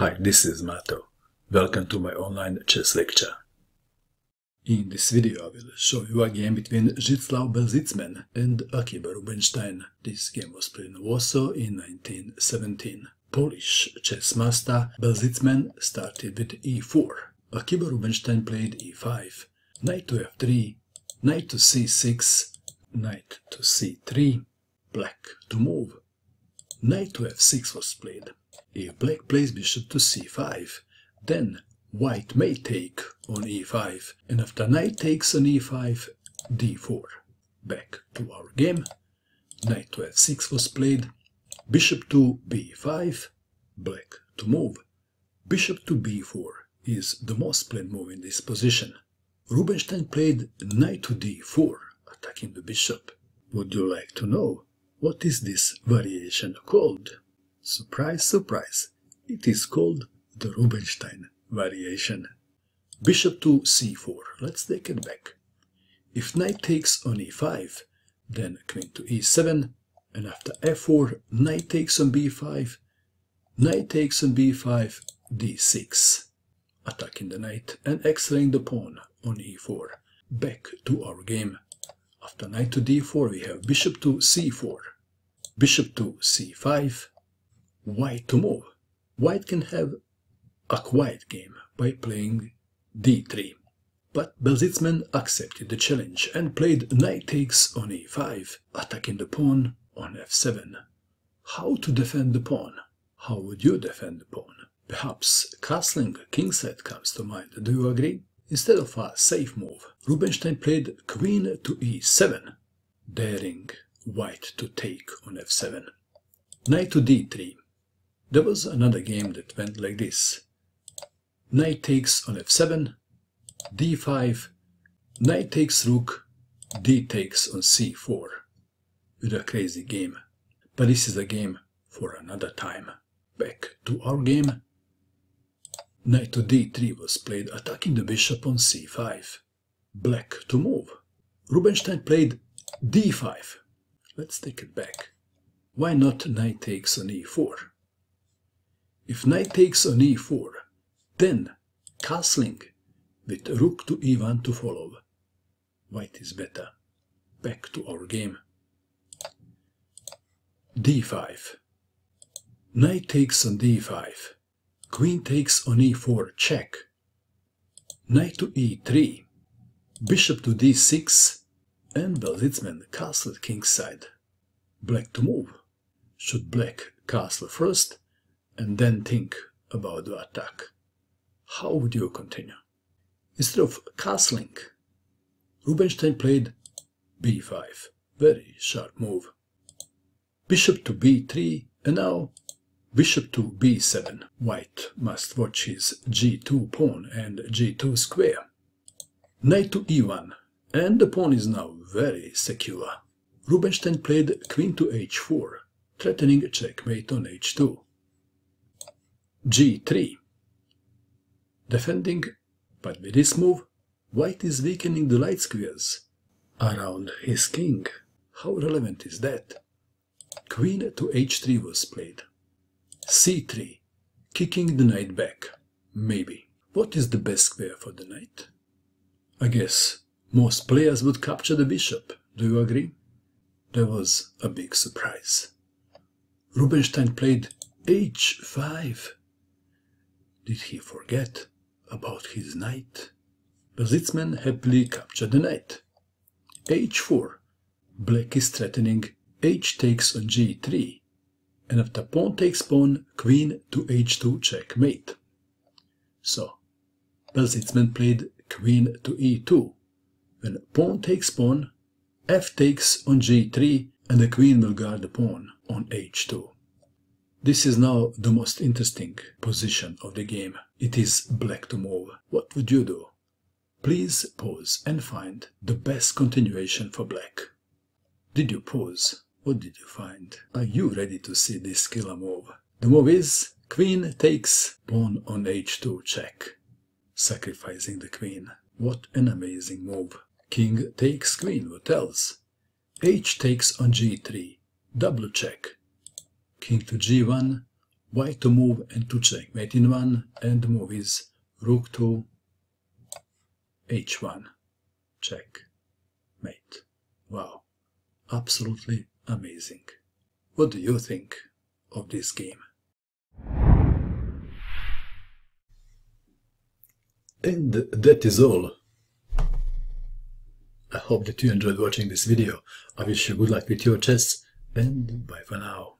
Hi, this is Mato. Welcome to my online chess lecture. In this video I will show you a game between Zdzislaw Belsitzmann and Akiba Rubinstein. This game was played in Warsaw in 1917. Polish chess master Belsitzmann started with e4. Akiba Rubinstein played e5, knight to f3, knight to c6, knight to c3, black to move. Knight to f6 was played. If black plays bishop to c5, then white may take on e5, and after knight takes on e5, d4. Back to our game. Knight to f6 was played. Bishop to b5, black to move. Bishop to b4 is the most played move in this position. Rubinstein played knight to d4, attacking the bishop. Would you like to know what is this variation called? Surprise, surprise, it is called the Rubinstein variation. Bishop to c4, let's take it back. If knight takes on e5, then queen to e7, and after f4, knight takes on b5, knight takes on b5, d6. Attacking the knight and extraying the pawn on e4. Back to our game. After knight to d4 we have bishop to c4, bishop to c5, white to move. White can have a quiet game by playing d3. But Belsitzmann accepted the challenge and played knight takes on e5, attacking the pawn on f7. How to defend the pawn? How would you defend the pawn? Perhaps castling kingside comes to mind, do you agree? Instead of a safe move, Rubinstein played queen to e7, daring white to take on f7. Knight to d3. There was another game that went like this. Knight takes on f7, d5, knight takes rook, d takes on c4. With a crazy game. But this is a game for another time. Back to our game. Knight to d3 was played, attacking the bishop on c5. Black to move. Rubinstein played d5. Let's take it back. Why not knight takes on e4? If knight takes on e4, then castling with rook to e1 to follow. White is better. Back to our game. d5. Knight takes on d5. Queen takes on e4, check. Knight to e3, bishop to d6, and Belsitzmann castled kingside. Black to move. Should black castle first, and then think about the attack? How would you continue? Instead of castling, Rubinstein played b5. Very sharp move. Bishop to b3, and now bishop to b7. White must watch his g2 pawn and g2 square. Knight to e1, and the pawn is now very secure. Rubinstein played queen to h4, threatening checkmate on h2. g3. Defending, but with this move, white is weakening the light squares around his king. How relevant is that? Queen to h3 was played. c3, kicking the knight back, maybe. What is the best square for the knight? I guess most players would capture the bishop, do you agree? There was a big surprise. Rubinstein played h5. Did he forget about his knight? Belsitzmann happily captured the knight. h4, black is threatening h takes on g3. And after pawn takes pawn, queen to h2, checkmate. So, Belsitzmann played queen to e2. When pawn takes pawn, f takes on g3, and the queen will guard the pawn on h2. This is now the most interesting position of the game. It is black to move. What would you do? Please pause and find the best continuation for black. Did you pause? What did you find? Are you ready to see this killer move? The move is queen takes pawn on h2, check. Sacrificing the queen. What an amazing move. King takes queen, what else? h takes on g3, double check. King to g1, White to move and to checkmate in one, and the move is rook to h1, checkmate. Wow, absolutely amazing. What do you think of this game? And that is all. I hope that you enjoyed watching this video. I wish you good luck with your chess, and bye for now.